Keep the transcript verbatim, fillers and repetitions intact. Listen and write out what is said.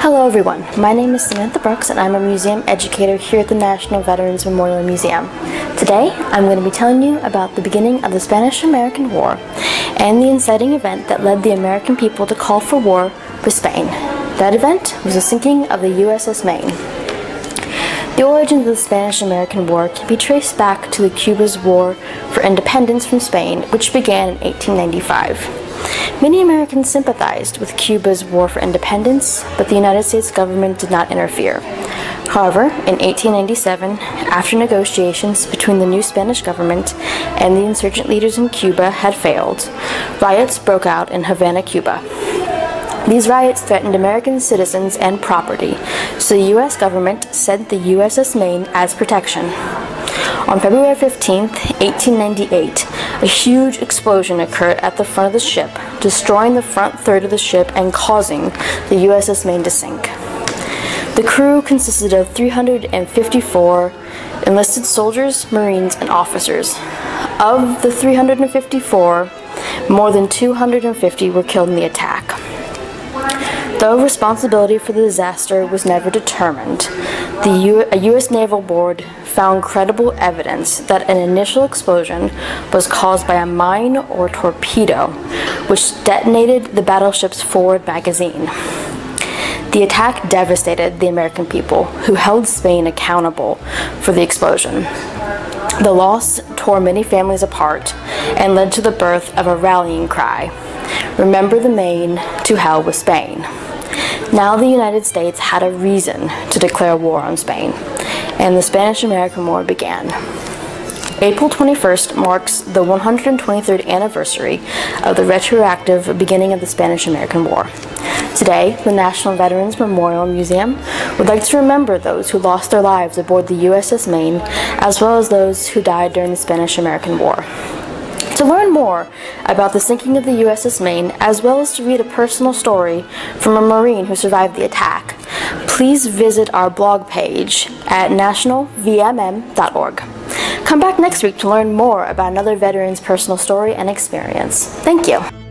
Hello everyone, my name is Samantha Brooks and I'm a museum educator here at the National Veterans Memorial and Museum. Today, I'm going to be telling you about the beginning of the Spanish-American War and the inciting event that led the American people to call for war with Spain. That event was the sinking of the U S S Maine. The origins of the Spanish-American War can be traced back to the Cuba's war for independence from Spain, which began in eighteen ninety-five. Many Americans sympathized with Cuba's war for independence, but the United States government did not interfere. However, in eighteen ninety-seven, after negotiations between the new Spanish government and the insurgent leaders in Cuba had failed, riots broke out in Havana, Cuba. These riots threatened American citizens and property, so the U S government sent the U S S Maine as protection. On February fifteenth, eighteen ninety-eight, a huge explosion occurred at the front of the ship, destroying the front third of the ship and causing the U S S Maine to sink. The crew consisted of three hundred fifty-four enlisted soldiers, Marines, and officers. Of the three hundred fifty-four, more than two hundred fifty were killed in the attack. Though responsibility for the disaster was never determined, the U a U S Naval Board found credible evidence that an initial explosion was caused by a mine or torpedo, which detonated the battleship's forward magazine. The attack devastated the American people, who held Spain accountable for the explosion. The loss tore many families apart and led to the birth of a rallying cry: "Remember the Maine, to hell with Spain." Now the United States had a reason to declare war on Spain, and the Spanish-American War began. April twenty-first marks the one hundred twenty-third anniversary of the retroactive beginning of the Spanish-American War. Today, the National Veterans Memorial and Museum would like to remember those who lost their lives aboard the U S S Maine, as well as those who died during the Spanish-American War. To learn more about the sinking of the U S S Maine, as well as to read a personal story from a Marine who survived the attack, please visit our blog page at national V M M dot org. Come back next week to learn more about another veteran's personal story and experience. Thank you.